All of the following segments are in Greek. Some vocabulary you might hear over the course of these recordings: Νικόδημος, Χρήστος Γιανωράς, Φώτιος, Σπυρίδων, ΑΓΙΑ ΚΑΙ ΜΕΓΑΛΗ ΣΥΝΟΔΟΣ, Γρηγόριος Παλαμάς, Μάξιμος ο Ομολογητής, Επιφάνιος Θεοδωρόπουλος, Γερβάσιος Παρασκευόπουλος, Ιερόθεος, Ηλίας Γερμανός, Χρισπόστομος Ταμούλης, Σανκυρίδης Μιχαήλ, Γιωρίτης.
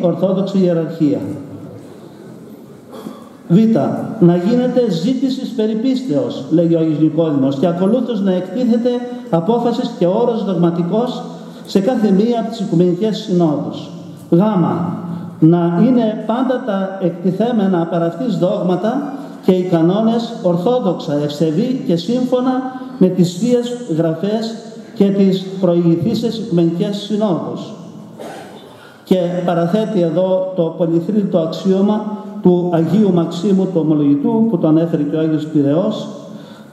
Ορθόδοξη ιεραρχία. Β. Να γίνεται ζήτησης περιπίστεως, λέγει ο Άγιος Νικόδημος, και ακολούθως να εκτίθεται απόφασης και όρος δογματικός σε κάθε μία από τις Οικουμενικές Συνόδους. Γ. Να είναι πάντα τα εκτιθέμενα παρά αυτής δόγματα και οι κανόνες ορθόδοξα, ευσεβή και σύμφωνα με τις Θείες Γραφές και τις προηγηθήσεις Οικουμενικές Συνόδους. Και παραθέτει εδώ το πολυθρύλτο αξίωμα του Αγίου Μαξίμου του Ομολογητού, που το ανέφερε και ο Άγιος Πειραιός,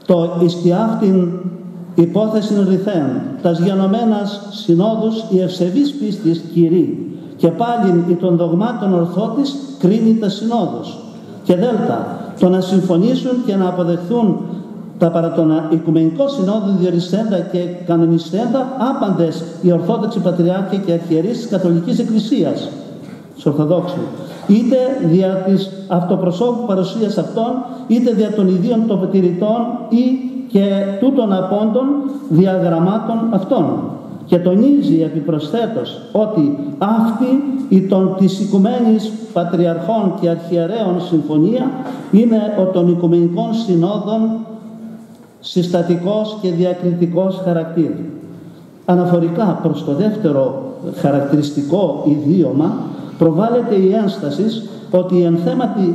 το εις τη αυτήν υπόθεσιν ρηθέν, τας γενωμένας συνόδους η ευσεβής πίστης κυρί, και πάλιν η των δογμάτων ορθότης κρίνει τα συνόδους. Και δέλτα, το να συμφωνήσουν και να αποδεχθούν τα παρά των Οικουμενικών Συνόδων διοριστέντα και κανονιστέντα άπαντες οι Ορθόδοξοι Πατριάρχοι και Αρχιερείς της Καθολικής Εκκλησίας, της Ορθοδόξου, είτε δια της αυτοπροσώπου παρουσίας αυτών, είτε δια των ιδίων τοπετηρητών ή και τούτων απόντων διαγραμμάτων αυτών. Και τονίζει επιπροσθέτως ότι αυτή η των της Οικουμένης Πατριαρχών και Αρχιερέων συμφωνία είναι ο των Οικουμενικών Συνόδων συστατικός και διακριτικός χαρακτήρ. Αναφορικά προς το δεύτερο χαρακτηριστικό ιδίωμα προβάλλεται η ένσταση ότι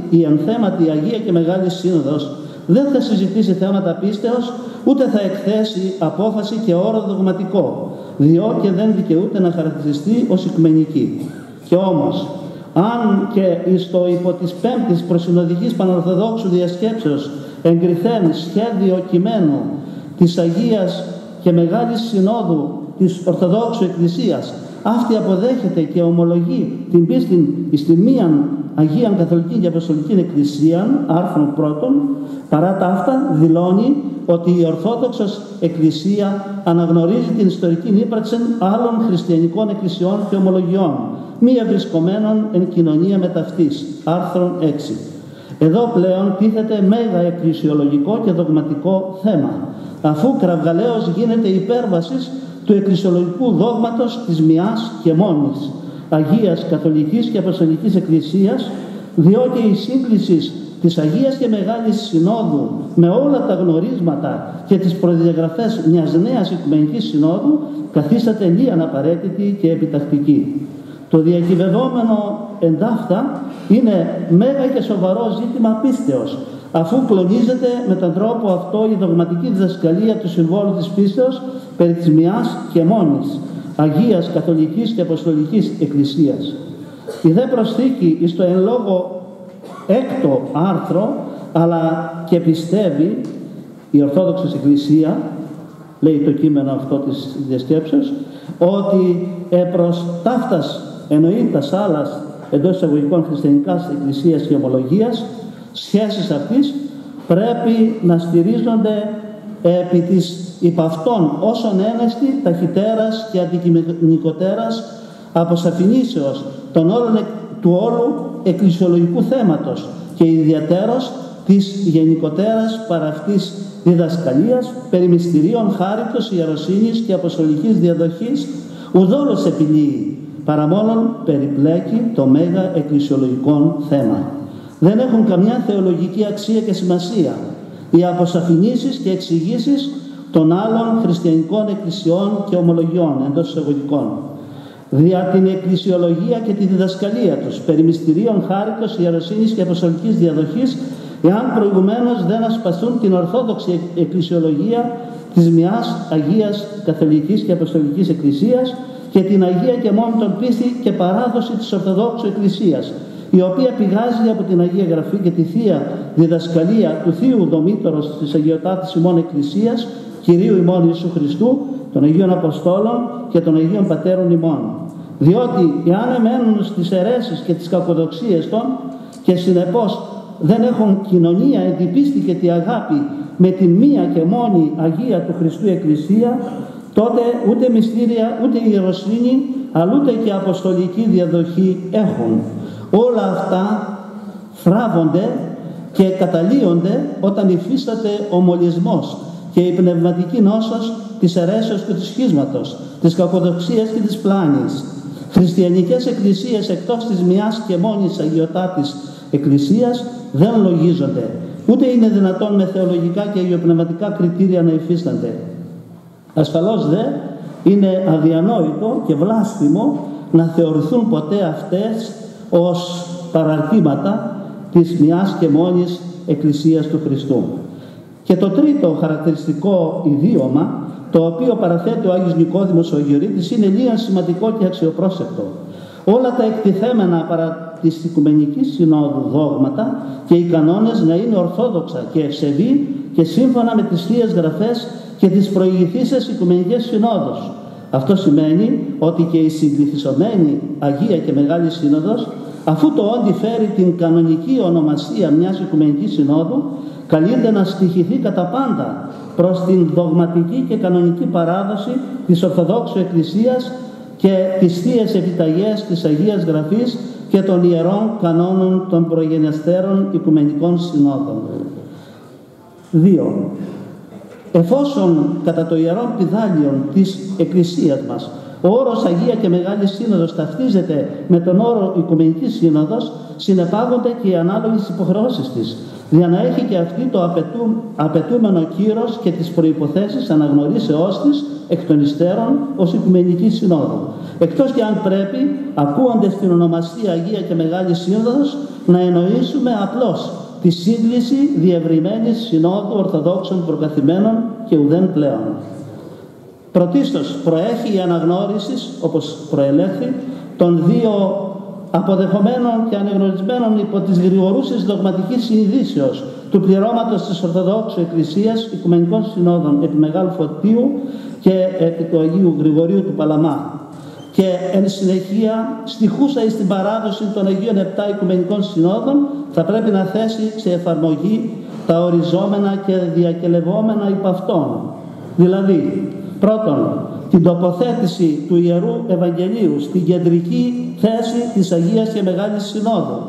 η ενθέματη Αγία και Μεγάλη Σύνοδος δεν θα συζητήσει θέματα πίστεως, ούτε θα εκθέσει απόφαση και όρο δογματικό, διότι δεν δικαιούται να χαρακτηριστεί ως οικουμενική. Και όμως, αν και στο υπό της πέμπτης προσυνοδικής πανορθοδόξου διασκέψεως εγκριθέν σχέδιο κειμένου της Αγίας και Μεγάλης Συνόδου της Ορθοδόξου Εκκλησίας, αυτή αποδέχεται και ομολογεί την πίστη εις τη μίαν Αγίαν Καθολική και Αποστολική Εκκλησία, άρθρον πρώτον, παρά τα αυτά δηλώνει ότι η Ορθόδοξος Εκκλησία αναγνωρίζει την ιστορική ύπαρξη άλλων χριστιανικών εκκλησιών και ομολογιών, μη ευρισκομένων εν κοινωνία με ταυτής, άρθρον 6. Εδώ πλέον τίθεται μέγα εκκλησιολογικό και δογματικό θέμα, αφού κραυγαλαίως γίνεται υπέρβασης του εκκλησιολογικού δόγματος της μιας και μόνης Αγίας Καθολικής και Αποστολικής Εκκλησίας, διότι η σύγκληση της Αγίας και Μεγάλης Συνόδου με όλα τα γνωρίσματα και τις προδιαγραφές μιας νέας Οικουμενικής Συνόδου καθίσταται λίγα αναπαραίτητη και επιτακτική. Το διακυβευόμενο εντάφτα είναι μέγα και σοβαρό ζήτημα πίστεως, αφού κλονίζεται με τον τρόπο αυτό η δογματική διδασκαλία του συμβόλου της πίστεως περί της μιας και μόνης Αγίας Καθολικής και Αποστολικής Εκκλησίας. Η δε προσθήκη εις το εν λόγω έκτο άρθρο, αλλά και πιστεύει η Ορθόδοξη Εκκλησία, λέει το κείμενο αυτό της διασκέψεως, ότι προς ταύτας εννοεί τας άλλας εντός εισαγωγικών χριστιανικάς εκκλησίας και ομολογίας, σχέσεις αυτής πρέπει να στηρίζονται επί της υπ' αυτών όσων ένεστη ταχυτέρας και αντικειμενικοτέρας αποσαφηνήσεως των όλων, του όλου εκκλησιολογικού θέματος και ιδιαίτερος της γενικοτέρας παραυτής διδασκαλίας περί μυστηρίων χάριτος, ιεροσύνης και αποστολικής διαδοχής ουδόλως επιλύει, παρά μόνον περιπλέκει το μέγα εκκλησιολογικό θέμα. Δεν έχουν καμιά θεολογική αξία και σημασία οι αποσαφηνήσεις και εξηγήσεις των άλλων χριστιανικών εκκλησιών και ομολογιών εντός εισαγωγικών. Δια την εκκλησιολογία και τη διδασκαλία τους περί μυστηρίων χάριτος, ιεροσύνης και αποστολικής διαδοχής, εάν προηγουμένως δεν ασπαστούν την ορθόδοξη εκκλησιολογία της μιας Αγίας Καθολικής και Αποστολικής Εκκλησίας και την Αγία και μόνη των πίστη και παράδοση της Ορθοδόξου Εκκλησίας, η οποία πηγάζει από την Αγία Γραφή και τη Θεία Διδασκαλία του Θείου Δομήτωρος της Αγιοτάτης ημών Εκκλησίας, Κυρίου ημών Ιησού Χριστού, των Αγίων Αποστόλων και των Αγίων Πατέρων ημών. Διότι εάν εμένουν στις αιρέσεις και τις κακοδοξίες των και συνεπώς δεν έχουν κοινωνία εν την πίστη και τη αγάπη με την μία και μόνη Αγία του Χριστού Εκκλησία, τότε ούτε μυστήρια, ούτε ιεροσύνη, αλλά ούτε και αποστολική διαδοχή έχουν. Όλα αυτά θράβονται και καταλύονται όταν υφίσταται ο μολυσμός και η πνευματική νόσος της αιρέσεως και του σχίσματος, της κακοδοξίας και της πλάνης. Χριστιανικές εκκλησίες εκτός της μιας και μόνης αγιοτάτης εκκλησίας δεν λογίζονται, ούτε είναι δυνατόν με θεολογικά και αγιοπνευματικά κριτήρια να υφίστανται. Ασφαλώς δε είναι αδιανόητο και βλάσφημο να θεωρηθούν ποτέ αυτές ως παραρτήματα της μιας και μόνης εκκλησίας του Χριστού. Και το τρίτο χαρακτηριστικό ιδίωμα, το οποίο παραθέτει ο Άγιος Νικόδημος ο Γιωρίτης, είναι λίγα σημαντικό και αξιοπρόσεκτο. Όλα τα εκτιθέμενα παρά της Οικουμενικής Συνόδου δόγματα και οι κανόνες να είναι ορθόδοξα και ευσεβή και σύμφωνα με τις Θείες Γραφές και τις προηγηθήσεις Οικουμενικές Συνόδους. Αυτό σημαίνει ότι και η συγκληθισωμένη Αγία και Μεγάλη Σύνοδος, αφού το όντι φέρει την κανονική ονομασία μιας Οικουμενικής Συνόδου, καλείται να στοιχηθεί κατά πάντα προς την δογματική και κανονική παράδοση της Ορθοδόξου Εκκλησίας και τις θείες επιταγές της Αγίας Γραφής και των ιερών κανόνων των προγενεστέρων Οικουμενικών Συνόδων. 2. Εφόσον κατά το ιερό πηδάλιον της Εκκλησίας μας ο όρος Αγία και Μεγάλη Σύνοδος ταυτίζεται με τον όρο Οικουμενική Σύνοδος, συνεπάγονται και οι ανάλογες υποχρεώσεις της, για να έχει και αυτή το απαιτούμενο κύρος και τις προϋποθέσεις αναγνωρίσεώς της εκ των υστέρων ως Οικουμενική Συνόδου. Εκτός και αν πρέπει, ακούγοντας την ονομασία Αγία και Μεγάλη Σύνοδος, να εννοήσουμε απλώς τη σύγκληση διευρυμένης Συνόδου Ορθοδόξων Προκαθημένων και ουδέν πλέον. Πρωτίστως προέχει η αναγνώριση, όπως προελέχθη, των δύο αποδεχομένων και ανεγνωρισμένων υπό της γρηγορούσης δογματικής συνειδήσεως του πληρώματος της Ορθοδόξου Εκκλησίας Οικουμενικών Συνόδων επί Μεγάλου Φωτίου και επί του Αγίου Γρηγορίου του Παλαμά, και εν συνεχεία στιχούσα εις την παράδοση των Αγίων Επτά Οικουμενικών Συνόδων, θα πρέπει να θέσει σε εφαρμογή τα οριζόμενα και διακελευόμενα υπ' αυτών. Δηλαδή, πρώτον, την τοποθέτηση του Ιερού Ευαγγελίου στην κεντρική θέση της Αγίας και Μεγάλης Συνόδου,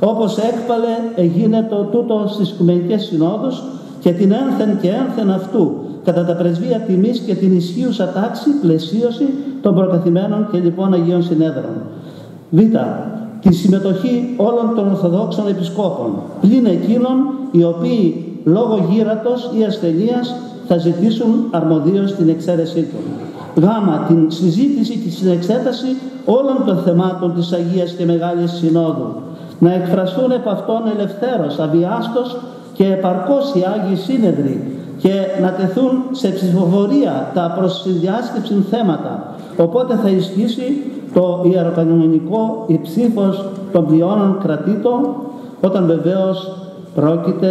όπως έκπαλε εγίνετο τούτο στις Οικουμενικές Συνόδους, και την ένθεν και ένθεν αυτού κατά τα πρεσβεία τιμής και την ισχύουσα τάξη πλαισίωση των προκαθημένων και λοιπόν Αγίων Συνέδρων. Β. Τη συμμετοχή όλων των Ορθοδόξων Επισκόπων, πλην εκείνων οι οποίοι λόγω γύρατος ή ασθενείας θα ζητήσουν αρμοδίως την εξαίρεσή του. Γ. Την συζήτηση και την εξέταση όλων των θεμάτων της Αγίας και Μεγάλης Συνόδου, να εκφραστούν επ' αυτών ελευθέρως, αβιάστος και επαρκώς οι Άγιοι Σύνεδροι, και να τεθούν σε ψηφοφορία τα προς συνδιάσκεψη θέματα, οπότε θα ισχύσει το ιεροκανονικό ψήφος των πλειώνων κρατήτων, όταν βεβαίως πρόκειται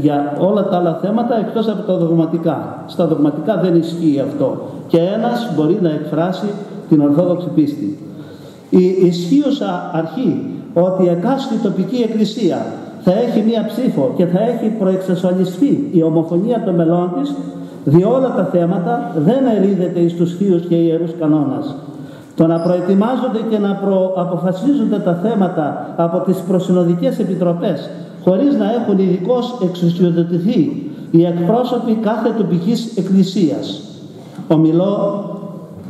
για όλα τα άλλα θέματα εκτός από τα δογματικά. Στα δογματικά δεν ισχύει αυτό και ένας μπορεί να εκφράσει την Ορθόδοξη πίστη. Η ισχύουσα αρχή ότι η εκάστοτε τοπική εκκλησία θα έχει μία ψήφο και θα έχει προεξασφαλιστεί η ομοφωνία των μελών της, δι' όλα τα θέματα δεν ερίδεται εις τους θείους και ιερούς κανόνας. Το να προετοιμάζονται και να προαποφασίζονται τα θέματα από τις προσυνοδικές επιτροπές, χωρίς να έχουν ειδικώς εξουσιοδοτηθεί οι εκπρόσωποι κάθε τοπικής εκκλησίας. Ομιλώ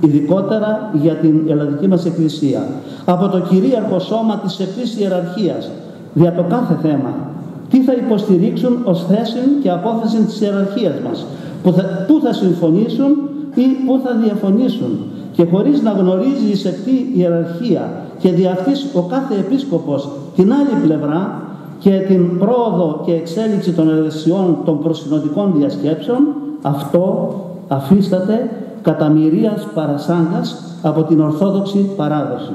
ειδικότερα για την ελλαδική μας εκκλησία. Από το κυρίαρχο σώμα της Εκτής Ιεραρχίας, δια το κάθε θέμα, τι θα υποστηρίξουν ως θέση και απόφαση της ιεραρχίας μας, πού θα συμφωνήσουν ή πού θα διαφωνήσουν, και χωρίς να γνωρίζει η σεπτή ιεραρχία και δι' αυτής ο κάθε επίσκοπος την άλλη πλευρά και την πρόοδο και εξέλιξη των εργασιών των προσυνοδικών διασκέψεων, αυτό αφίσταται κατά μοιρίας παρασάγκας από την Ορθόδοξη παράδοση.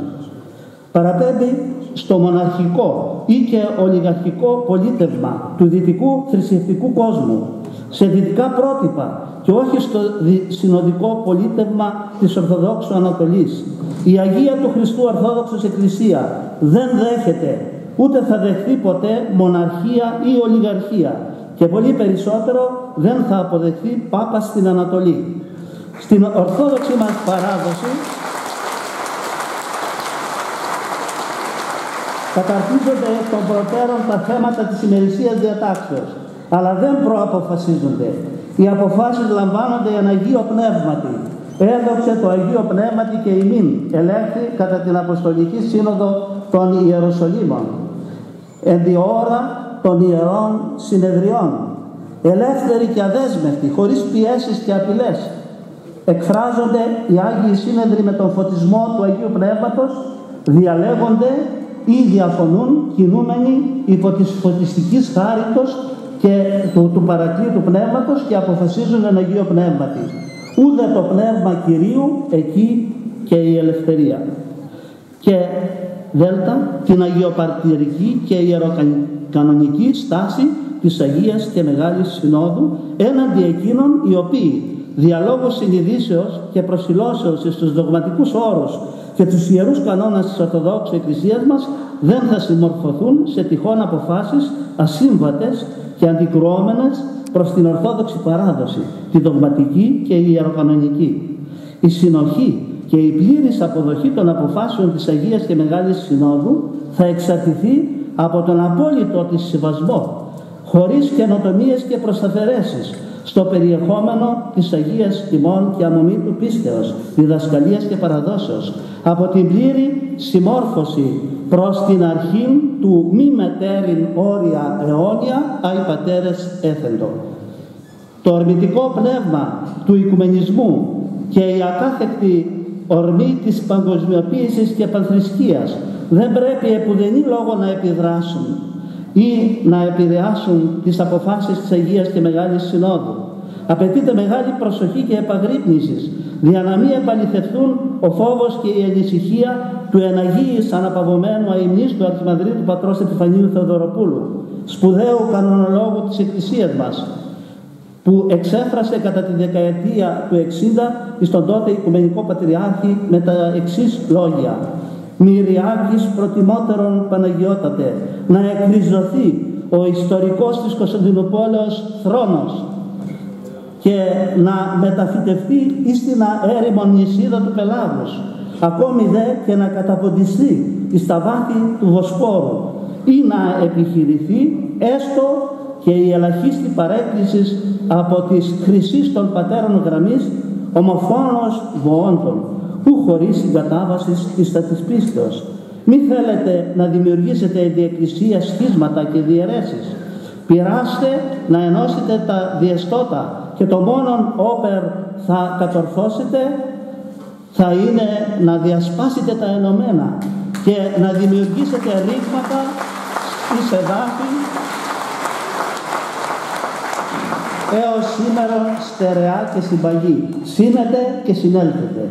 Παραπέμπει στο μοναρχικό ή και ολιγαρχικό πολίτευμα του δυτικού θρησκευτικού κόσμου, σε δυτικά πρότυπα και όχι στο συνοδικό πολίτευμα της Ορθοδόξου Ανατολής. Η Αγία του Χριστού Ορθόδοξος Εκκλησία δεν δέχεται, ούτε θα δεχθεί ποτέ μοναρχία ή ολιγαρχία, και πολύ περισσότερο δεν θα αποδεχθεί πάπα στην Ανατολή. Στην Ορθόδοξη μας παράδοση καταρτίζονται εκ των προτέρων τα θέματα της ημερησίας διατάξεως, αλλά δεν προαποφασίζονται. Οι αποφάσεις λαμβάνονται εν Αγίο Πνεύματι, έδοξε το Αγίο Πνεύματι και ημίν, ελέγχθη κατά την Αποστολική Σύνοδο των Ιεροσολύμων, εν τη ώρα των Ιερών Συνεδριών, ελεύθερη και αδέσμευτη, χωρίς πιέσεις και απειλές. Εκφράζονται οι Άγιοι Σύνεδροι με τον φωτισμό του Αγίου Πνεύματος, διαλέγονται ή διαφωνούν κινούμενοι υπό της φωτιστικής χάριτος και του παρακλήτου Πνεύματος και αποφασίζουν εν Αγίο Πνεύματι. Ούδε το Πνεύμα Κυρίου, εκεί και η ελευθερία. Και δέλτα, την αγιοπαρτηρική και ιεροκανονική στάση της Αγίας και Μεγάλης Συνόδου έναντι εκείνων οι οποίοι διαλόγω συνειδήσεως και προσιλώσεως στους δογματικούς όρους και τους ιερούς κανόνες της Ορθοδόξης Εκκλησίας μας δεν θα συμμορφωθούν σε τυχόν αποφάσεις ασύμβατες και αντικρουόμενες προς την Ορθόδοξη παράδοση, τη δογματική και η ιεροκανονική. Η συνοχή και η πλήρης αποδοχή των αποφάσεων της Αγίας και Μεγάλης Συνόδου θα εξαρτηθεί από τον απόλυτο της συμβασμό, χωρίς καινοτομίες και προσταφαιρέσεις, στο περιεχόμενο της Αγίας Τιμών και Αμομή του Πίστεως, διδασκαλίας και παραδόσεως, από την πλήρη συμμόρφωση προς την αρχή του μη μετέρην όρια αιώνια Άι Πατέρες έθεντο. Το ορμητικό πνεύμα του οικουμενισμού και η ακάθεκτη ορμή της παγκοσμιοποίησης και πανθρησκείας δεν πρέπει επουδενή λόγο να επιδράσουν ή να επηρεάσουν τις αποφάσεις της Αγίας και Μεγάλης Συνόδου. Απαιτείται μεγάλη προσοχή και επαγρύπνηση, για να μην επαληθευτούν ο φόβος και η ανησυχία του εναγίης αναπαυωμένου αειμνίστου του Αρχιμανδρίτου Πατρός Επιφανίου Θεοδωροπούλου, σπουδαίου κανονολόγου της Εκκλησίας μας, που εξέφρασε κατά τη δεκαετία του 60 εις τον τότε Οικουμενικό Πατριάρχη με τα εξής λόγια: «Μυριάκης προτιμότερον Παναγιώτατε, να εκριζωθεί ο ιστορικός της Κωνσταντινουπόλεως θρόνος και να μεταφυτευτεί εις την αέρημον νησίδα του Πελάγους, ακόμη δε και να καταποντιστεί εις τα βάθη του Βοσπόρου, ή να επιχειρηθεί έστω και η ελαχίστη παρέκκληση από τις χρυσής των πατέρων γραμμής ομοφόνος βοόντων, που χωρίς συγκατάβασης της της πίστεως. Μη θέλετε να δημιουργήσετε διεκκλησία σχίσματα και διαιρέσεις. Πειράστε να ενώσετε τα διεστώτα και το μόνον όπερ θα κατορθώσετε θα είναι να διασπάσετε τα ενωμένα και να δημιουργήσετε ρήγματα στις εδάφη έως σήμερα στερεά και συμπαγή. Σύνεται και συνέλθετε».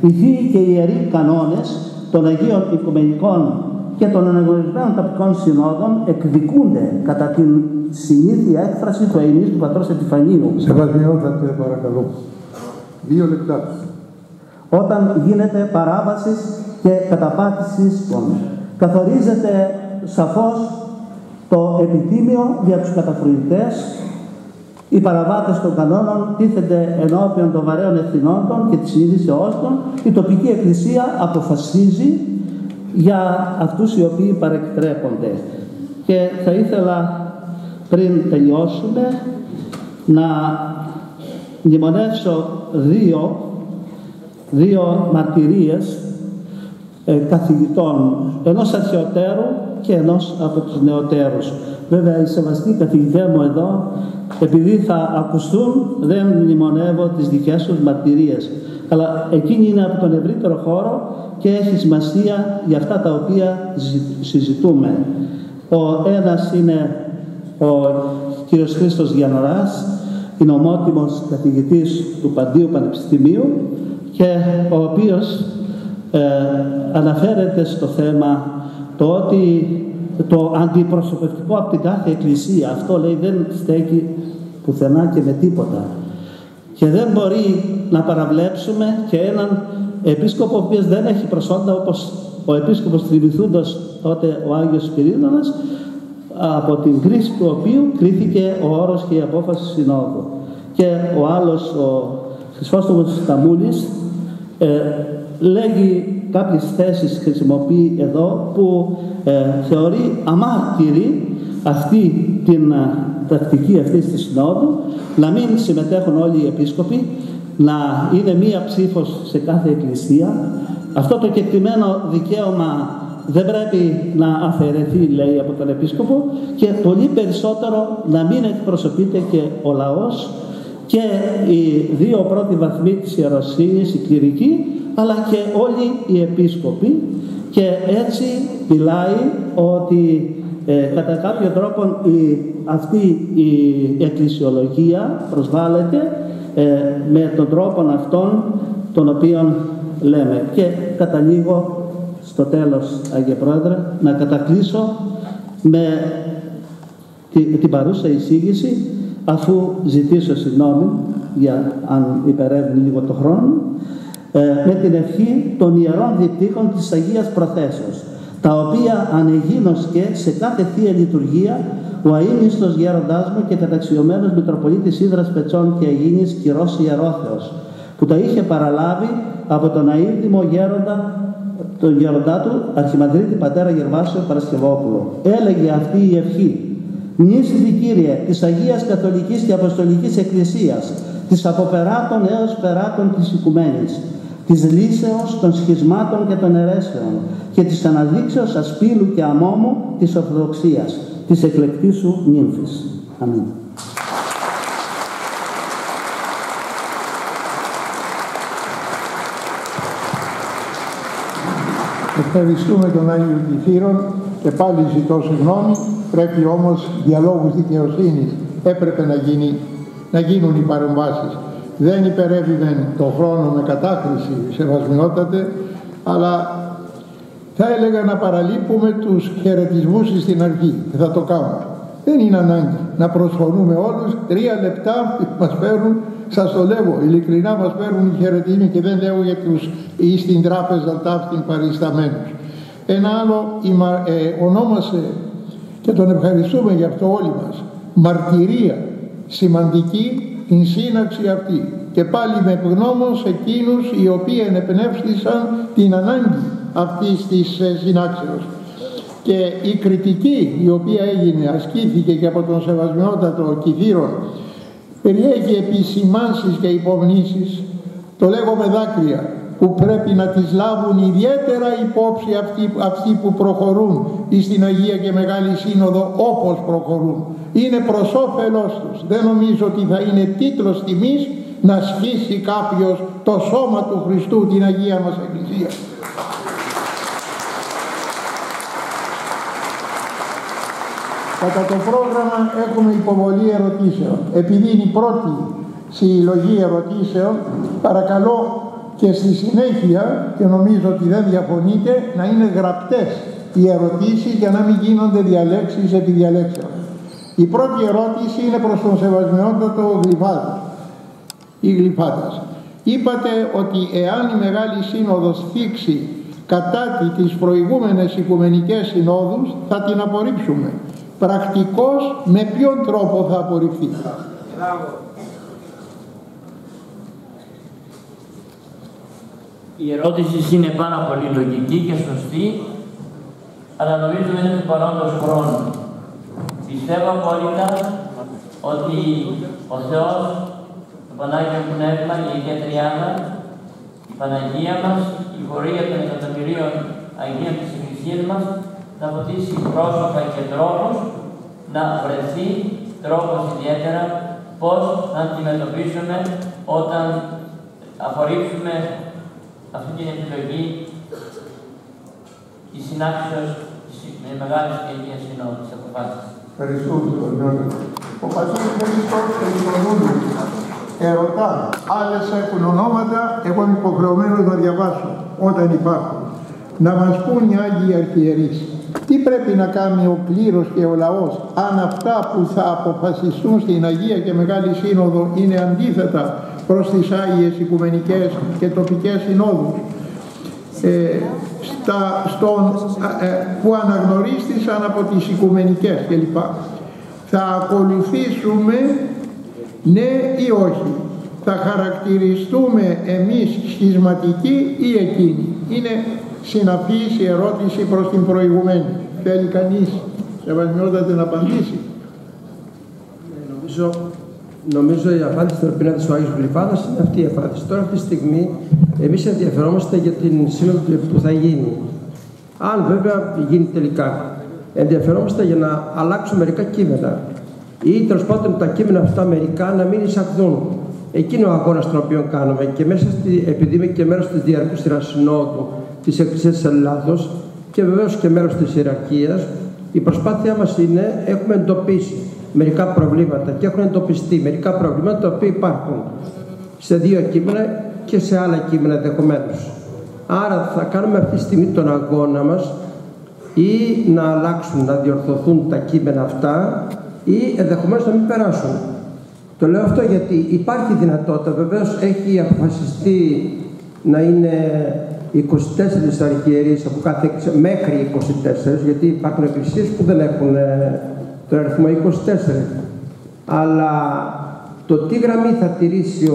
Οι θείοι και οι ιεροί κανόνες των Αγίων Οικουμενικών και των αναγνωρισμένων ταπικών συνόδων εκδικούνται κατά την συνήθεια έκφραση του αειμνίστου του Πατρός Επιφανίου. Σεβασμιότατε, παρακαλώ. 2 λεπτά. Όταν γίνεται παράβασης και καταπάτησης των, καθορίζεται σαφώς το επιτήμιο για τους καταφρονητές. Οι παραβάτες των κανόνων τίθενται ενώπιον των βαρέων ευθυνών των και της συνείδησεώς των. Η τοπική εκκλησία αποφασίζει για αυτούς οι οποίοι παρεκτρέπονται. Και θα ήθελα πριν τελειώσουμε να μνημονεύσω δύο μαρτυρίες καθηγητών, ενός αρχαιοτέρου και ενός από τους νεοτέρους. Βέβαια, οι σεβαστοί καθηγητέ μου εδώ, επειδή θα ακουστούν, δεν μνημονεύω τις δικές τους μαρτυρίες. Αλλά εκείνη είναι από τον ευρύτερο χώρο και έχει σημασία για αυτά τα οποία συζητούμε. Ο ένας είναι ο κύριος Χρήστος Γιανωράς, είναι ομότιμος καθηγητής του Παντίου Πανεπιστημίου και ο οποίος αναφέρεται στο θέμα το ότι το αντιπροσωπευτικό από την κάθε εκκλησία, αυτό λέει, δεν στέκει πουθενά και με τίποτα. Και δεν μπορεί να παραβλέψουμε και έναν επίσκοπο ο οποίος δεν έχει προσόντα, όπως ο επίσκοπος Τριμηθούντος, τότε ο Άγιος Σπυρίδωνας, από την κρίση του οποίου κρίθηκε ο όρος και η απόφαση συνόδου. Και ο άλλος, ο Χρισπόστομος Ταμούλης, λέγει κάποιες θέσεις, χρησιμοποιεί εδώ, που θεωρεί αμάρτυρη αυτή την τακτική αυτής της συνόδου, να μην συμμετέχουν όλοι οι επίσκοποι να είναι μία ψήφος σε κάθε εκκλησία. Αυτό το κεκτημένο δικαίωμα δεν πρέπει να αφαιρεθεί, λέει, από τον επίσκοπο, και πολύ περισσότερο να μην εκπροσωπείται και ο λαός και οι δύο πρώτοι βαθμοί της ιεροσύνης, οι κληρικοί, αλλά και όλοι οι επίσκοποι. Και έτσι μιλάει ότι κατά κάποιο τρόπο αυτή η εκκλησιολογία προσβάλλεται με τον τρόπο αυτόν τον οποίον λέμε. Και καταλήγω στο τέλος, Άγιε Πρόεδρε, να κατακλείσω με την παρούσα εισήγηση, αφού ζητήσω συγγνώμη για αν υπερεύει λίγο το χρόνο, με την ευχή των Ιερών Διπτύχων της Αγίας Προθέσεως, τα οποία ανεγίνος και σε κάθε Θεία Λειτουργία ο αείμνηστος γέροντάς μου και καταξιωμένος Μητροπολίτης Ύδρας Πετσών και Αιγίνης κυρός Ιερόθεος, που τα είχε παραλάβει από τον αείμνημο γέροντα, τον γέροντά του, Αρχιμανδρίτη πατέρα Γερβάσιο Παρασκευόπουλο. Έλεγε αυτή η ευχή: «Μνήσθητη, Κύριε, της Αγίας Καθολικής και Αποστολικής Εκκλησίας, της αποπεράτων έως περάτων της οικουμένης, της λύσεως των σχισμάτων και των αιρέσεων και της αναδείξεως ασπίλου και αμόμου της Ορθοδοξίας, της εκλεκτής σου νύμφης». Αμήν. Ευχαριστούμε τον Άγιο Κηφύρον και πάλι ζητώ συγγνώμη, πρέπει όμως διαλόγους δικαιοσύνης έπρεπε να γίνουν οι παρεμβάσεις. Δεν υπερεύει τον χρόνο με κατάχρηση, σεβασμιότατε, αλλά θα έλεγα να παραλείπουμε τους χαιρετισμούς στην αρχή. Θα το κάνουμε. Δεν είναι ανάγκη να προσχωρούμε όλους. 3 λεπτά μας παίρνουν, σας το λέω, ειλικρινά μας παίρνουν οι χαιρετισμοί, και δεν λέω για τους ή στην τράπεζα ταύτην παρισταμένους. Ένα άλλο ονόμασε, και τον ευχαριστούμε γι' αυτό όλοι μας, μαρτυρία σημαντική την σύναξη αυτή, και πάλι με γνώμος εκείνους οι οποίοι ενεπνεύστησαν την ανάγκη αυτής της συνάξεως. Και η κριτική η οποία έγινε, ασκήθηκε και από τον σεβασμιότατο Κηφύρον, περιέχει επισημάνσεις και υπομνήσεις, το λέγω με δάκρυα, που πρέπει να τις λάβουν ιδιαίτερα υπόψη αυτοί που προχωρούν στην Αγία και Μεγάλη Σύνοδο όπως προχωρούν. Είναι προς όφελός τους. Δεν νομίζω ότι θα είναι τίτλος τιμής να σχίσει κάποιος το σώμα του Χριστού, την Αγία μας Εκκλησία. Κατά το πρόγραμμα έχουμε υποβολή ερωτήσεων. Επειδή είναι η πρώτη συλλογή ερωτήσεων, παρακαλώ και στη συνέχεια, και νομίζω ότι δεν διαφωνείτε, να είναι γραπτές οι ερωτήσεις για να μην γίνονται διαλέξεις επί διαλέξεων. Η πρώτη ερώτηση είναι προς τον σεβασμιότατο Γλυφάδη ή Γλυφάδας. Είπατε ότι εάν η Μεγάλη Σύνοδος θίξει κατά τις προηγούμενες Οικουμενικές Συνόδους, θα την απορρίψουμε. Πρακτικώς με ποιον τρόπο θα απορριφθεί? Η ερώτηση είναι πάρα πολύ λογική και σωστή, αλλά νομίζω δεν είναι παρόντος χρόνου. Πιστεύω απόλυτα ότι ο Θεός, το Πανάγιο Πνεύμα, η Αγία Τριάδα, η Παναγία μας, η πορεία των εκατομμυρίων Αγίων της Εκκλησίας μας, θα φωτίσει πρόσωπα και τρόπους, να βρεθεί τρόπος ιδιαίτερα πώς να αντιμετωπίσουμε όταν απορρίψουμε αυτή την επιλογή της συνάξεως με μεγάλης και Αγίας Συνόδου. Ευχαριστούμε τον Γιώργο. Ο πατήρ Χριστός Τελικονούλης ερωτά, άλλες έχουν ονόματα, εγώ είμαι υποχρεωμένος να διαβάσω όταν υπάρχουν. Να μας πούν οι Άγιοι Αρχιερείς, τι πρέπει να κάνει ο κλήρος και ο λαός αν αυτά που θα αποφασιστούν στην Αγία και Μεγάλη Σύνοδο είναι αντίθετα προς τις Άγιες Οικουμενικές και τοπικές συνόδους που αναγνωρίστησαν από τις Οικουμενικές κλπ. Θα ακολουθήσουμε ναι ή όχι? Θα χαρακτηριστούμε εμείς σχισματικοί ή εκείνοι? Είναι συναφής η ερώτηση προς την προηγουμένη. Θέλει κανείς, σεβασμιότατε, να απαντήσει? Νομίζω Νομίζω η απάντηση που πήρατε στο Άγιος Γλυφάδος είναι αυτή η απάντηση. Τώρα, αυτή τη στιγμή, εμείς ενδιαφερόμαστε για την σύνοδο που θα γίνει. Αν βέβαια γίνει τελικά, ενδιαφερόμαστε για να αλλάξουμε μερικά κείμενα. Ή τέλος πάντων τα κείμενα αυτά μερικά να μην εισαχθούν. Εκείνο ο αγώνα τον οποίο κάναμε και μέσα επειδή είμαι και μέρος της διαρκούς σειράς συνόδου της Εκκλησίας της Ελλάδος και βεβαίως και μέρος της ιεραρχίας, η προσπάθειά μας είναι, έχουμε εντοπίσει μερικά προβλήματα και έχουν εντοπιστεί μερικά προβλήματα τα οποία υπάρχουν σε δύο κείμενα και σε άλλα κείμενα ενδεχομένως. Άρα θα κάνουμε αυτή τη στιγμή τον αγώνα μας ή να αλλάξουν, να διορθωθούν τα κείμενα αυτά ή ενδεχομένως να μην περάσουν. Το λέω αυτό γιατί υπάρχει δυνατότητα, βεβαίως έχει αποφασιστεί να είναι 24 αρχιερείς από κάθε, μέχρι 24, γιατί υπάρχουν εκκλησίες που δεν έχουν τον αριθμό 24. Αλλά το τι γραμμή θα τηρήσει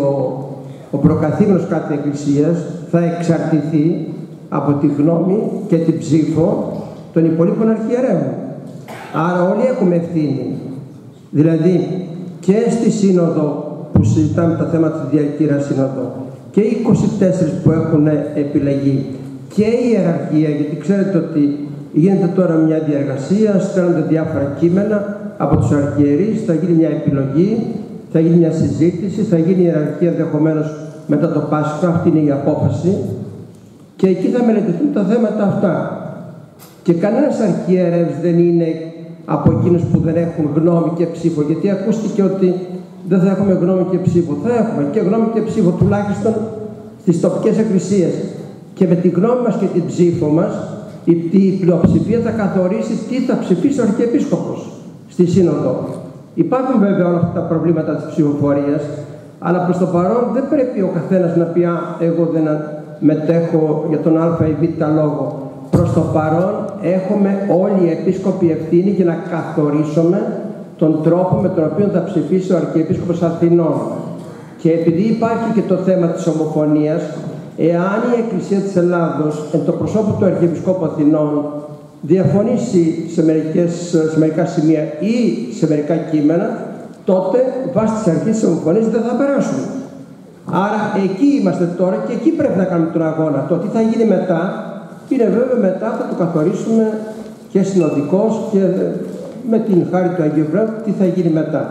ο προκαθήμενος κάθε εκκλησίας θα εξαρτηθεί από τη γνώμη και την ψήφο των υπολείπων αρχιερέων. Άρα όλοι έχουμε ευθύνη. Δηλαδή και στη Σύνοδο που συζητάμε τα θέματα της Διαρκείας Σύνοδο και οι 24 που έχουν επιλεγεί και η ιεραρχία, γιατί ξέρετε ότι γίνεται τώρα μια διαργασία, στέλνονται διάφορα κείμενα από τους αρχιερείς, θα γίνει μια επιλογή, θα γίνει μια συζήτηση, θα γίνει η ιεραρχία ενδεχομένως μετά το Πάσχα, αυτή είναι η απόφαση και εκεί θα μελετηθούν τα θέματα αυτά. Και κανένας αρχιερεύς δεν είναι από εκείνους που δεν έχουν γνώμη και ψήφο, γιατί ακούστηκε ότι δεν θα έχουμε γνώμη και ψήφο. Θα έχουμε και γνώμη και ψήφο, τουλάχιστον στις τοπικές εκκλησίες. Και με τη γνώμη μας και την ψήφο μας, η πλειοψηφία θα καθορίσει τι θα ψηφίσει ο Αρχιεπίσκοπος στη Σύνοδο. Υπάρχουν βέβαια όλα αυτά τα προβλήματα της ψηφοφορίας, αλλά προς το παρόν δεν πρέπει ο καθένας να πει εγώ δεν μετέχω για τον α ή β λόγο. Προς το παρόν έχουμε όλοι οι επίσκοποι ευθύνη για να καθορίσουμε τον τρόπο με τον οποίο θα ψηφίσει ο Αρχιεπίσκοπος Αθηνών. Και επειδή υπάρχει και το θέμα της ομοφωνίας, εάν η Εκκλησία της Ελλάδος εν το προσώπου του Αρχιεπισκόπου Αθηνών διαφωνήσει σε μερικά σημεία ή σε μερικά κείμενα, τότε βάσει της αρχής της ομοφωνίας δεν θα περάσουν. Άρα εκεί είμαστε τώρα και εκεί πρέπει να κάνουμε τον αγώνα. Το τι θα γίνει μετά είναι βέβαια μετά θα το καθορίσουμε και συνοδικός και με την χάρη του Αγίου Πνεύματος τι θα γίνει μετά.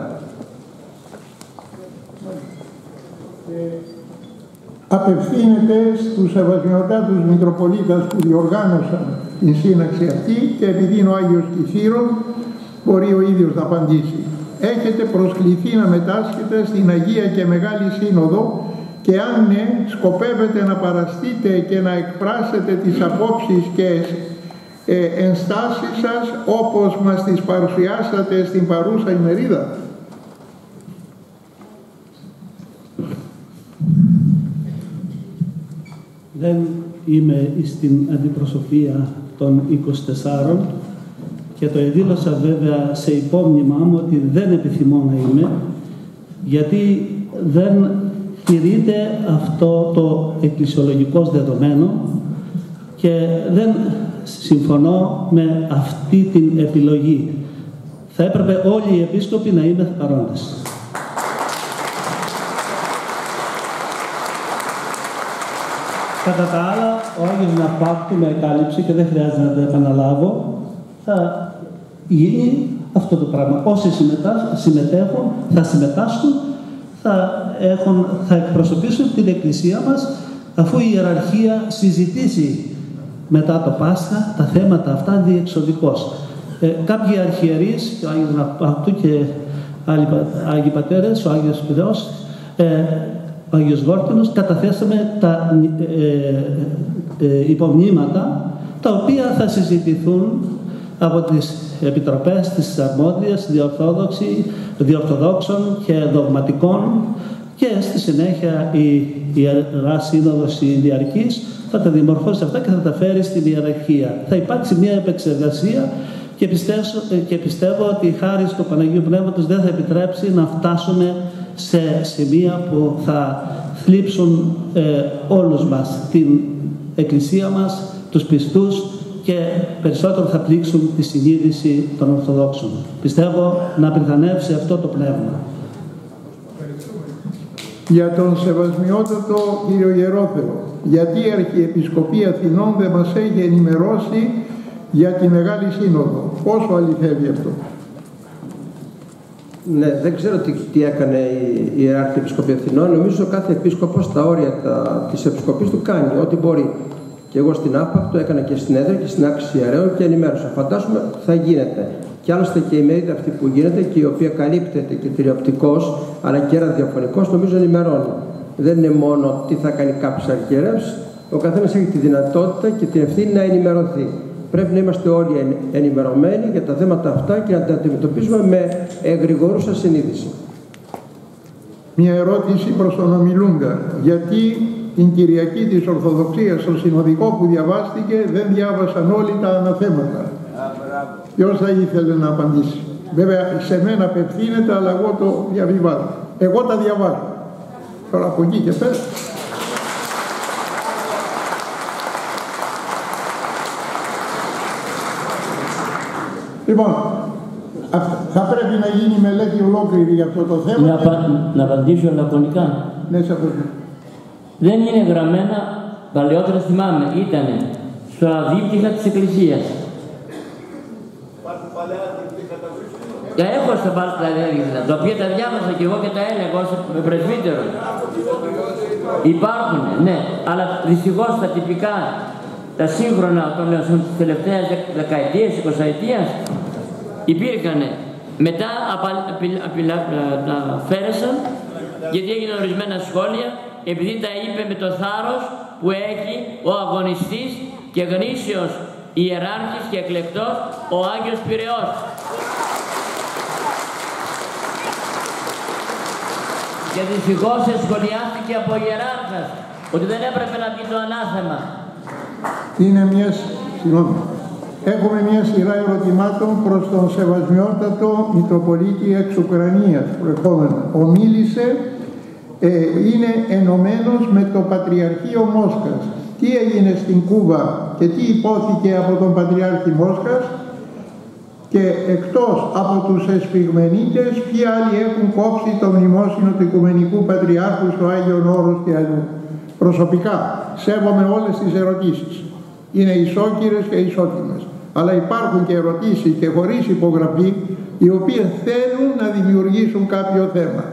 Απευθύνεται στους Σεβασμιωτάτους Μητροπολίτας που διοργάνωσαν την σύναξη αυτή και επειδή είναι ο Άγιος Κηφύρων μπορεί ο ίδιος να απαντήσει. Έχετε προσκληθεί να μετάσχετε στην Αγία και Μεγάλη Σύνοδο και αν ναι, σκοπεύετε να παραστείτε και να εκφράσετε τις απόψεις και ενστάσεις σας όπως μας τις παρουσιάσατε στην παρούσα ημερίδα. Δεν είμαι στην αντιπροσωπεία των 24 και το εδήλωσα βέβαια σε υπόμνημά μου ότι δεν επιθυμώ να είμαι γιατί δεν τηρείται αυτό το εκκλησιολογικό δεδομένο και δεν συμφωνώ με αυτή την επιλογή. Θα έπρεπε όλοι οι επίσκοποι να είναι παρόντες. Κατά τα άλλα, ο Άγιος Ναυπάκτου με εκάλυψε και δεν χρειάζεται να το επαναλάβω. Θα γίνει αυτό το πράγμα. Όσοι συμμετέχουν, θα συμμετάσχουν, θα εκπροσωπήσουν την Εκκλησία μας αφού η ιεραρχία συζητήσει μετά το Πάσχα τα θέματα αυτά διεξοδικώς. Κάποιοι αρχιερείς, ο Άγιος Ναυπάκτου και άλλοι Άγιοι Πατέρες, ο Άγιος Σπυρίδων, ο Άγιος Βόρτινος, καταθέσαμε τα υπομνήματα τα οποία θα συζητηθούν από τις επιτροπές της αρμόδιας διορθοδόξων και δογματικών και στη συνέχεια η Ιερά Σύνοδος η Διαρκής θα τα δημορφώσει αυτά και θα τα φέρει στην ιεραρχία. Θα υπάρξει μια επεξεργασία και πιστεύω ότι χάρη στο Παναγίου Πνεύματος δεν θα επιτρέψει να φτάσουμε σε σημεία που θα θλίψουν όλους μας, την Εκκλησία μας, τους πιστούς και περισσότερο θα πλήξουν τη συνείδηση των Ορθοδόξων. Πιστεύω να πιθανεύσει αυτό το πνεύμα. για τον Σεβασμιότατο κύριο Ιερόθεο, γιατί η Αρχιεπισκοπή Αθηνών δεν μας έχει ενημερώσει για τη Μεγάλη Σύνοδο. Πόσο αληθεύει αυτό? Ναι, δεν ξέρω τι έκανε η Ιεράρχη Επισκοπή Αθηνών. Νομίζω κάθε επίσκοπος τα όρια της επισκοπής του κάνει ό,τι μπορεί. Και εγώ στην ΑΠΑ το έκανα και στην έδρα και στην άξιση ιερέων και ενημέρωσα. Φαντάζομαι θα γίνεται. Και άλλωστε και η μερίδα αυτή που γίνεται και η οποία καλύπτεται και τηλεοπτικός αλλά και ραδιοφωνικός, νομίζω ενημερώνει. Δεν είναι μόνο τι θα κάνει κάποιος αρχιερεύς. Ο καθένας έχει τη δυνατότητα και την ευθύνη να ενημερωθεί. Πρέπει να είμαστε όλοι ενημερωμένοι για τα θέματα αυτά και να τα αντιμετωπίζουμε με εγρηγορούσα συνείδηση. Μια ερώτηση προς τον ομιλούντα. Γιατί την Κυριακή της Ορθοδοξίας στο συνοδικό που διαβάστηκε δεν διάβασαν όλοι τα αναθέματα? Ποιος θα ήθελε να απαντήσει? Βέβαια σε μένα απευθύνεται, αλλά εγώ το διαβιβάζω. Εγώ τα διαβάζω. Τώρα από εκεί και πέρα. Λοιπόν, θα πρέπει να γίνει μελέτη ολόκληρη για αυτό το θέμα. Να απαντήσω λακωνικά. Ναι, σε απαντήσω. Δεν είναι γραμμένα, παλαιότερα θυμάμαι, ήτανε στο αδίπτυχα της Εκκλησίας. Υπάρχουν παλαιά αδίπτυχα τα βρίσκοντα. Και έχω στα παλαιά αδίπτυχα, τα οποία τα διάβασα και εγώ και τα έλεγα ως πρεσβύτερο. Υπάρχουν, ναι, αλλά δυστυχώς τα τυπικά, τα σύγχρονα των τελευταίες δεκαετίες, 20ετίας, υπήρχαν. Μετά τα φέρεσαν, γιατί έγιναν ορισμένα σχόλια, επειδή τα είπε με το θάρρος που έχει ο αγωνιστής και γνήσιος ιεράρχης και εκλεκτός, ο Άγιος Πειραιός. Και δυστυχώς σχολιάστηκε από ιεράρχας, ότι δεν έπρεπε να πει το ανάθεμα. Είναι μια... Έχουμε μια σειρά ερωτημάτων προς τον Σεβασμιότατο Μητροπολίτη εξ Ουκρανίας, προερχόμενο. Ομίλησε, είναι ενωμένος με το Πατριαρχείο Μόσχας. Τι έγινε στην Κούβα και τι υπόθηκε από τον Πατριάρχη Μόσχας? Και εκτός από τους εσφιγμενίτες, ποιοι άλλοι έχουν κόψει το μνημόσυνο του Οικουμενικού Πατριάρχου στο Άγιον Όρος και αλλού? Προσωπικά σέβομαι όλες τις ερωτήσεις. Είναι ισόκυρες και ισότιμες. Αλλά υπάρχουν και ερωτήσεις και χωρίς υπογραφή, οι οποίες θέλουν να δημιουργήσουν κάποιο θέμα.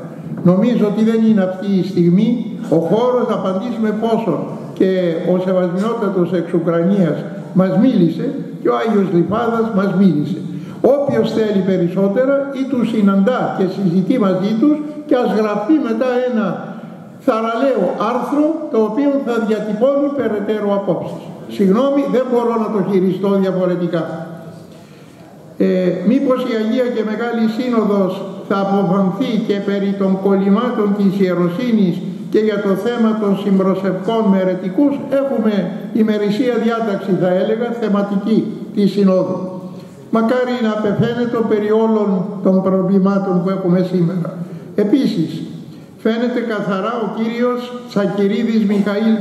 Νομίζω ότι δεν είναι αυτή η στιγμή ο χώρος να απαντήσουμε πόσο και ο Σεβασμιότατος εξ Ουκρανίας μας μίλησε και ο Άγιος Λιφάδας μας μίλησε. Όποιος θέλει περισσότερα ή τους συναντά και συζητεί μαζί τους και ας γραφεί μετά ένα θαραλέο άρθρο, το οποίο θα διατυπώνει περαιτέρω απόψεις. Συγγνώμη, δεν μπορώ να το χειριστώ διαφορετικά. Μήπως η Αγία και Μεγάλη Σύνοδος θα αποφανθεί και περί των κολλημάτων της ιεροσύνης και για το θέμα των συμπροσευκών με αιρετικούς? Έχουμε ημερησία διάταξη, θα έλεγα, θεματική της Συνόδου. Μακάρι να απεφαίνεται περί όλων των προβλημάτων που έχουμε σήμερα. Επίσης, φαίνεται καθαρά ο κύριος Σανκυρίδης Μιχαήλ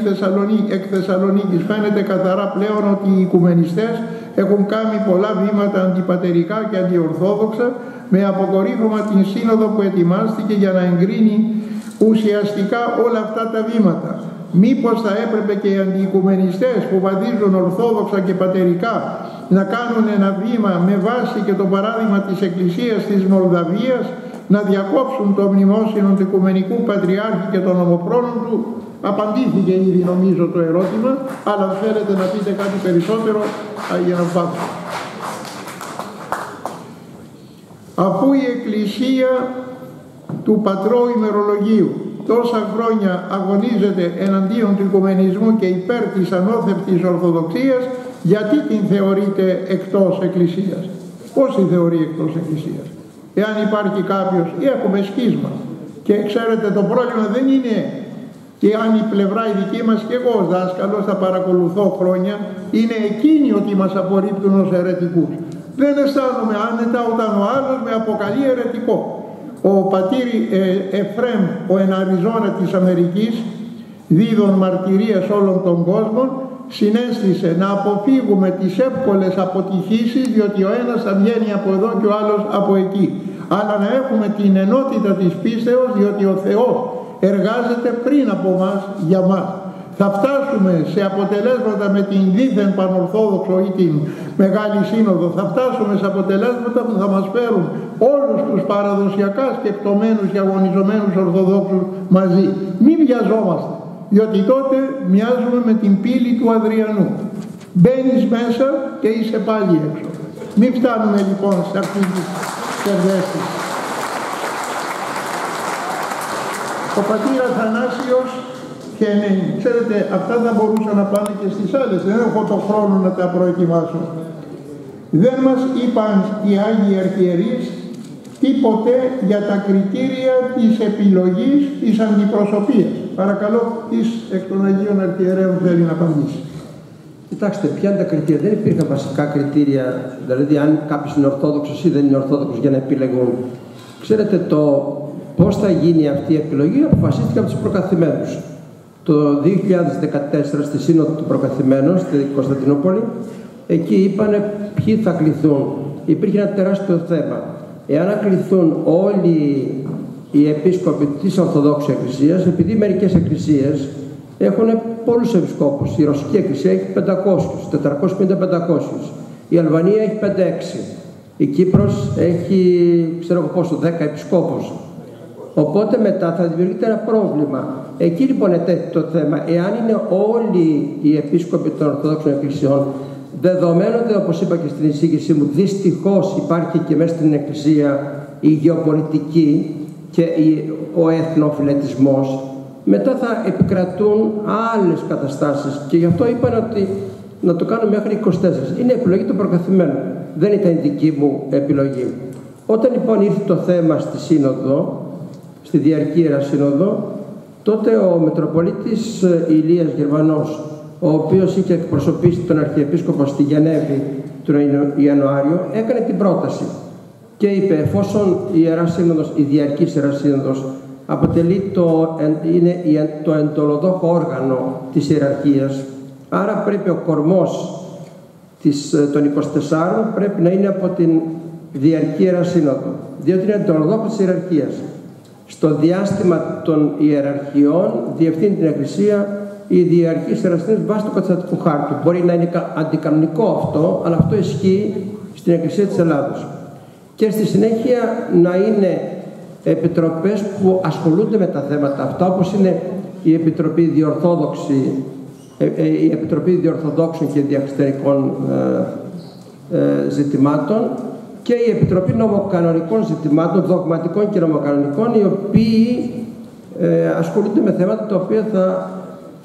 εκ Θεσσαλονίκης. Φαίνεται καθαρά πλέον ότι οι οικουμενιστές έχουν κάνει πολλά βήματα αντιπατερικά και αντιορθόδοξα, με αποκορύφωμα την σύνοδο που ετοιμάστηκε για να εγκρίνει ουσιαστικά όλα αυτά τα βήματα. Μήπως θα έπρεπε και οι αντιοικουμενιστές που βαδίζουν ορθόδοξα και πατερικά να κάνουν ένα βήμα με βάση και το παράδειγμα της Εκκλησίας της Μολδαβίας, να διακόψουν το μνημόσυνο του Οικουμενικού Πατριάρχη και των ομοφρόνων του? Απαντήθηκε ήδη νομίζω το ερώτημα, αλλά θέλετε να πείτε κάτι περισσότερο για να πάμε. Αφού η Εκκλησία του Πατρόου ημερολογίου τόσα χρόνια αγωνίζεται εναντίον του οικουμενισμού και υπέρ της ανώθευτης Ορθοδοξίας, γιατί την θεωρείτε εκτός Εκκλησίας? Πώς την θεωρεί εκτός Εκκλησίας? Εάν υπάρχει κάποιος, ή έχουμε σχίσμα. Και ξέρετε, το πρόβλημα δεν είναι και αν η πλευρά η δική μας, και εγώ ως δάσκαλος θα παρακολουθώ χρόνια, είναι εκείνοι ότι μας απορρίπτουν ως αιρετικούς. Δεν αισθάνομαι άνετα όταν ο άλλος με αποκαλεί αιρετικό. Ο πατήρ Εφρέμ, ο Εναριζώνα της Αμερικής, δίδων μαρτυρίας όλων των κόσμων, συνέστησε να αποφύγουμε τις εύκολες αποτυχήσεις, διότι ο ένας θα βγαίνει από εδώ και ο άλλος από εκεί, αλλά να έχουμε την ενότητα της πίστεως, διότι ο Θεός εργάζεται πριν από μας για μας. Θα φτάσουμε σε αποτελέσματα με την δίθεν πανορθόδοξο ή την Μεγάλη Σύνοδο, θα φτάσουμε σε αποτελέσματα που θα μας φέρουν όλους τους παραδοσιακά σκεπτομένους και αγωνιζομένους Ορθοδόξους μαζί. Μην βιαζόμαστε, διότι τότε μοιάζουμε με την πύλη του Αδριανού. Μπαίνεις μέσα και είσαι πάλι έξω. Μην φτάνουμε λοιπόν σε αυτή τη σερδέστηση. Ο πατήρ Αθανάσιος και ξέρετε, αυτά θα μπορούσαν να πάνε και στις άλλες, δεν έχω το χρόνο να τα προετοιμάσω. Δεν μας είπαν οι Άγιοι Αρχιερείς τίποτε για τα κριτήρια της επιλογής της αντιπροσωπείας. Παρακαλώ, εις εκ των Αγίων Αρχιερέων θέλει να απαντήσει. Κοιτάξτε, ποια είναι τα κριτήρια. Δεν υπήρχαν βασικά κριτήρια, δηλαδή αν κάποιος είναι Ορθόδοξος ή δεν είναι Ορθόδοξος για να επιλεγούν. Ξέρετε, το πώς θα γίνει αυτή η επιλογή αποφασίστηκε από τους προκαθημένους. Το 2014 στη Σύνοδο των Προκαθημένων στη Κωνσταντινούπολη, εκεί είπανε ποιοι θα κληθούν. Υπήρχε ένα τεράστιο θέμα. Εάν κληθούν όλοι οι επίσκοποι της Ορθοδόξης Εκκλησίας, επειδή μερικές εκκλησίες έχουν πολλούς επισκόπους. Η Ρωσική Εκκλησία έχει 500, 450-500. Η Αλβανία έχει 5-6. Η Κύπρος έχει, ξέρω εγώ πόσο, 10 επισκόπους. Οπότε μετά θα δημιουργείται ένα πρόβλημα. Εκεί λοιπόν ετέθη το θέμα, εάν είναι όλοι οι επίσκοποι των Ορθοδόξων Εκκλησιών, δεδομένου ότι, όπως είπα και στην εισήγησή μου, δυστυχώς υπάρχει και μέσα στην Εκκλησία η γεωπολιτική και ο εθνοφιλετισμός, μετά θα επικρατούν άλλες καταστάσεις. Και γι' αυτό είπαν ότι να το κάνω μέχρι 24. Είναι επιλογή των προκαθημένων. Δεν ήταν η δική μου επιλογή. Όταν λοιπόν ήρθε το θέμα στη Σύνοδο, στη Διαρκήρα Σύνοδο, τότε ο Μητροπολίτης Ηλίας Γερμανός, ο οποίος είχε εκπροσωπήσει τον Αρχιεπίσκοπο στη Γενέβη τον Ιανουάριο, έκανε την πρόταση και είπε, εφόσον η Ιερά Σύνοδος, η Διαρκής Ιερά Σύνοδος, αποτελεί είναι το εντολοδόχο όργανο της ιεραρχίας, άρα πρέπει ο κορμός των 24 πρέπει να είναι από την Διαρκή Ιερά Σύνοδο, διότι είναι εντολοδόχο της ιεραρχίας. Στο διάστημα των ιεραρχιών διευθύνει την Εκκλησία η Διαρκής Ιεράς Σύνοδος βάσει του καταστατικού χάρτου. Μπορεί να είναι αντικανονικό αυτό, αλλά αυτό ισχύει στην Εκκλησία της Ελλάδος. Και στη συνέχεια να είναι επιτροπές που ασχολούνται με τα θέματα αυτά, όπως είναι η Επιτροπή Διορθόδοξη, η Επιτροπή Διορθοδόξων και Διαχριστερικών Ζητημάτων, και η Επιτροπή Νομοκανονικών Ζητημάτων, Δογματικών και Νομοκανονικών, οι οποίοι ασχολούνται με θέματα τα οποία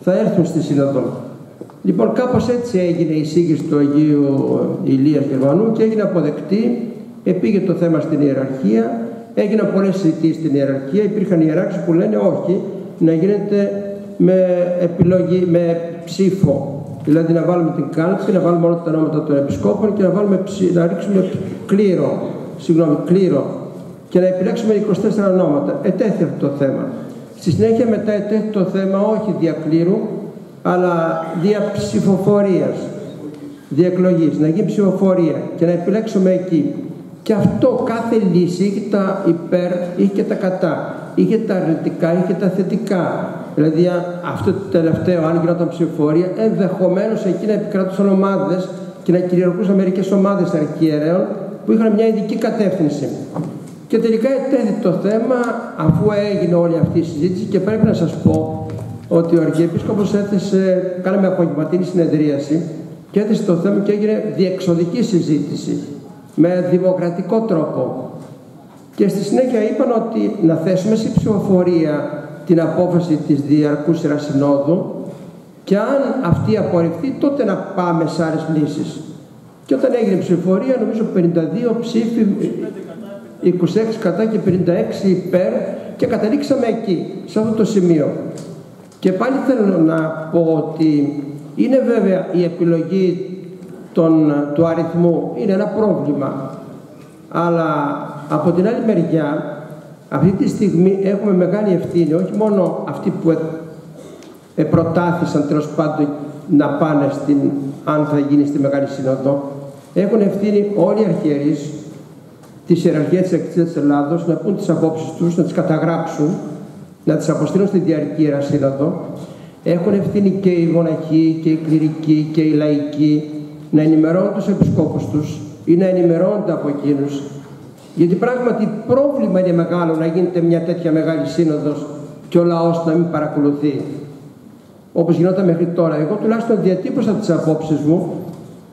θα έρθουν στη Σύνοδο. Λοιπόν, κάπως έτσι έγινε η εισήγηση του Αγίου Ηλίας Γερμανού και έγινε αποδεκτή, επήγε το θέμα στην ιεραρχία, έγιναν πολλές συζητήσεις στην ιεραρχία, υπήρχαν ιεράξεις που λένε όχι, να γίνεται με ψήφο. Δηλαδή να βάλουμε την κάλυψη, να βάλουμε όλα τα νόματα των επισκόπων και να ρίξουμε κλήρο και να επιλέξουμε 24 νόματα. Ετέθη αυτό το θέμα. Στη συνέχεια μετά ετέθη το θέμα όχι δια κλήρου, αλλά δια ψηφοφορίας, δια εκλογής, να γίνει ψηφοφορία και να επιλέξουμε εκεί. Και αυτό κάθε λύση είχε τα υπέρ, είχε και τα κατά, είχε τα αρνητικά, είχε τα θετικά. Δηλαδή, αυτό το τελευταίο, αν γινόταν ψηφοφορία, ενδεχομένως εκεί να επικρατούσαν ομάδες και να κυριαρχούσαν μερικές ομάδες αρχιερέων που είχαν μια ειδική κατεύθυνση. Και τελικά ετέθη το θέμα, αφού έγινε όλη αυτή η συζήτηση, και πρέπει να σας πω ότι ο Αρχιεπίσκοπος έθεσε, κάναμε απογευματινή συνεδρίαση και έθεσε το θέμα και έγινε διεξοδική συζήτηση με δημοκρατικό τρόπο. Και στη συνέχεια είπαν ότι να θέσουμε σε ψηφοφορία την απόφαση της Διαρκούς Ιεράς Συνόδου και αν αυτή απορριφθεί τότε να πάμε σε άλλες λύσεις. Και όταν έγινε ψηφοφορία, νομίζω 52 ψήφοι, 26 κατά και 56 υπέρ, και καταλήξαμε εκεί, σε αυτό το σημείο. Και πάλι θέλω να πω ότι είναι βέβαια η επιλογή του αριθμού, είναι ένα πρόβλημα, αλλά από την άλλη μεριά αυτή τη στιγμή έχουμε μεγάλη ευθύνη, όχι μόνο αυτοί που προτάθησαν τέλος πάντων να πάνε αν θα γίνει στη Μεγάλη Σύνοδο, έχουν ευθύνη όλοι οι αρχιερείς της ιεραρχίας της Εκκλησίας της Ελλάδος να πούν τις απόψεις τους, να τις καταγράψουν να τις αποστείλω στη διαρκή Ιερασύνοδο. Έχουν ευθύνη και οι μοναχοί και οι κληρικοί και οι λαϊκοί να ενημερώνουν τους επισκόπους τους ή να ενημερώνονται από εκείνους. Γιατί πράγματι πρόβλημα είναι μεγάλο να γίνεται μια τέτοια μεγάλη σύνοδος και ο λαός να μην παρακολουθεί, όπως γινόταν μέχρι τώρα. Εγώ τουλάχιστον διατύπωσα τις απόψεις μου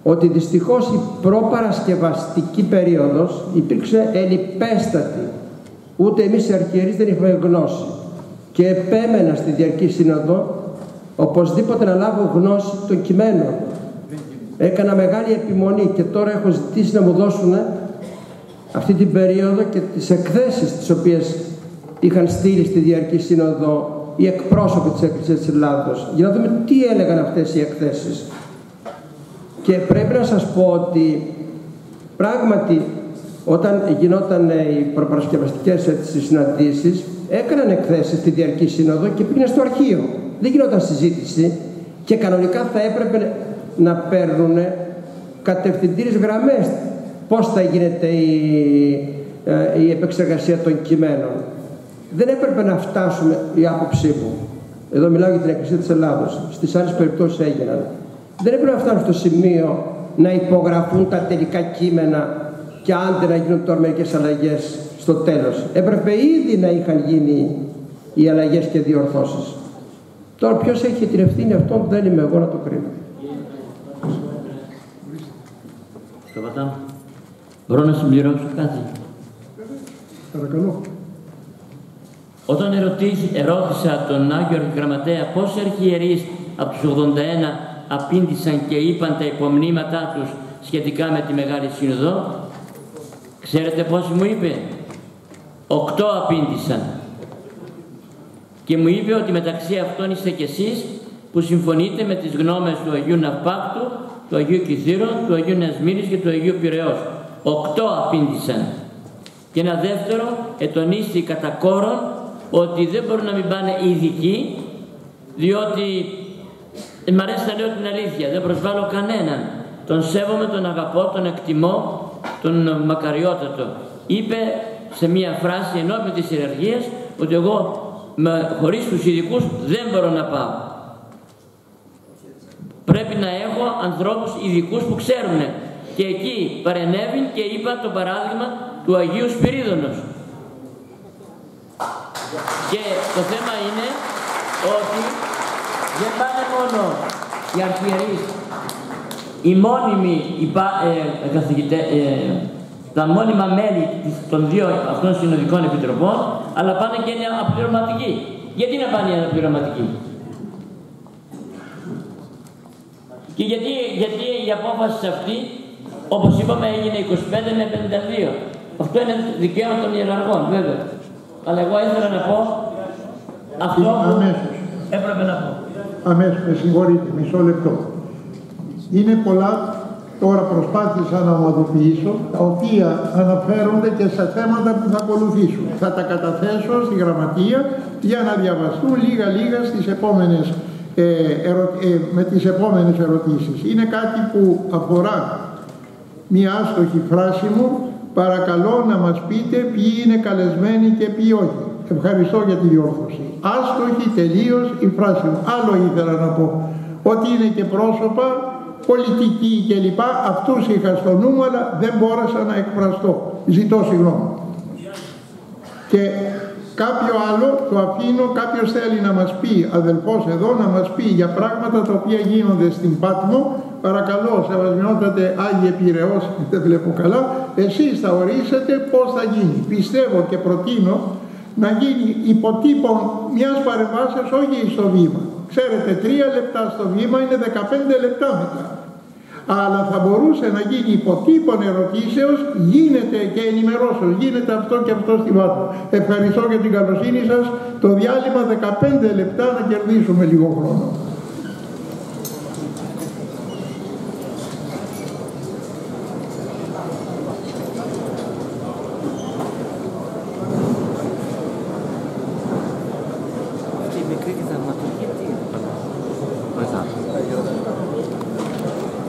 ότι δυστυχώς η προπαρασκευαστική περίοδος υπήρξε ελιπέστατη. Ούτε εμείς οι αρχιερείς δεν είχαμε γνώση. Και επέμενα στη διαρκή σύνοδο οπωσδήποτε να λάβω γνώση των κειμένων. Έκανα μεγάλη επιμονή και τώρα έχω ζητήσει να μου δώσουν αυτή την περίοδο και τις εκθέσεις τις οποίες είχαν στείλει στη διαρκή σύνοδο οι εκπρόσωποι της Εκκλησίας της Ελλάδος, για να δούμε τι έλεγαν αυτές οι εκθέσεις. Και πρέπει να σας πω ότι πράγματι όταν γινόταν οι προπαρασκευαστικές συναντήσεις έκαναν εκθέσεις στη διαρκή σύνοδο και πήγαινε στο αρχείο. Δεν γινόταν συζήτηση και κανονικά θα έπρεπε να παίρνουν κατευθυντήριες γραμμές πώς θα γίνεται η επεξεργασία των κειμένων. Δεν έπρεπε να φτάσουμε, η άποψή μου, εδώ μιλάω για την Εκκλησία της Ελλάδος, στις άλλες περιπτώσεις έγιναν, δεν έπρεπε να φτάσουμε στο σημείο να υπογραφούν τα τελικά κείμενα και άντε να γίνουν τώρα μερικές αλλαγές στο τέλος. Έπρεπε ήδη να είχαν γίνει οι αλλαγές και διορθώσεις. Τώρα ποιος έχει την ευθύνη αυτών δεν είμαι εγώ να το κρίνω. Μπορώ να συμπληρώσω κάτι? Παρακαλώ. Όταν ερώτησα τον Άγιο Γραμματέα πόσοι αρχιερείς από τους 81 απήντησαν και είπαν τα υπομνήματά τους σχετικά με τη Μεγάλη Σύνοδο, ξέρετε πόσοι μου είπε? 8 απήντησαν. Και μου είπε ότι μεταξύ αυτών είστε κι εσείς που συμφωνείτε με τις γνώμες του Αγίου Ναυπάκτου, του Αγίου Κιθύρου, του Αγίου Νεασμύρης και του Αγίου Πειραιός. 8 απήντησαν. Και ένα δεύτερο ετονίστη κατά κόρον ότι δεν μπορούν να μην πάνε ειδικοί, διότι μ' αρέσει να λέω την αλήθεια, δεν προσβάλλω κανέναν. Τον σέβομαι, τον αγαπώ, τον εκτιμώ, τον μακαριότατο. Είπε σε μία φράση ενώπιον της ιεραρχίας ότι εγώ χωρίς τους ειδικούς δεν μπορώ να πάω. Πρέπει να έχω ανθρώπους ειδικούς που ξέρουν. Και εκεί παρενέβη και είπα το παράδειγμα του Αγίου Σπυρίδωνος. Και το θέμα είναι ότι δεν πάνε μόνο οι αρχιερείς, οι μόνιμοι τα μόνιμα μέλη των δύο αυτών συνοδικών επιτροπών, αλλά πάνε και είναι απληρωματικοί. Γιατί να πάνε οι απληρωματικοί? Και γιατί η απόφαση αυτή, όπως είπαμε, έγινε 25 με 52. Αυτό είναι δικαίωμα των ιεραρχών, βέβαια. Αλλά εγώ ήθελα να πω αυτό που έπρεπε να πω. Αμέσως, με συγχωρείτε, μισό λεπτό. Είναι πολλά, τώρα προσπάθησα να ομαδοποιήσω, τα οποία αναφέρονται και σε θέματα που θα ακολουθήσουν. Θα τα καταθέσω στη γραμματεία για να διαβαστούν λίγα-λίγα στις επόμενες με τις επόμενες ερωτήσεις. Είναι κάτι που αφορά μία άστοχη φράση μου. Παρακαλώ να μας πείτε ποιοι είναι καλεσμένοι και ποιοι όχι. Ευχαριστώ για τη διόρθωση. Άστοχη τελείως η φράση μου. Άλλο ήθελα να πω, ότι είναι και πρόσωπα πολιτικοί κλπ. Αυτούς είχα στο νου μου, αλλά δεν μπόρεσα να εκφραστώ. Ζητώ συγγνώμη. Και κάποιο άλλο το αφήνω, κάποιος θέλει να μας πει, αδελφός εδώ, να μας πει για πράγματα τα οποία γίνονται στην Πάτμο. Παρακαλώ, σεβασμιότατε Άγιε Πειραιός, δεν βλέπω καλά, εσείς θα ορίσετε πώς θα γίνει. Πιστεύω και προτείνω να γίνει υποτύπων μιας παρεμβάσεως, όχι στο βήμα. Ξέρετε, 3 λεπτά στο βήμα είναι 15 λεπτά μετά. Αλλά θα μπορούσε να γίνει υποτύπων ερωτήσεως, γίνεται και ενημερώσεως, γίνεται αυτό και αυτό στη βάθμο. Ευχαριστώ για την καλοσύνη σας. Το διάλειμμα 15 λεπτά, να κερδίσουμε λίγο χρόνο.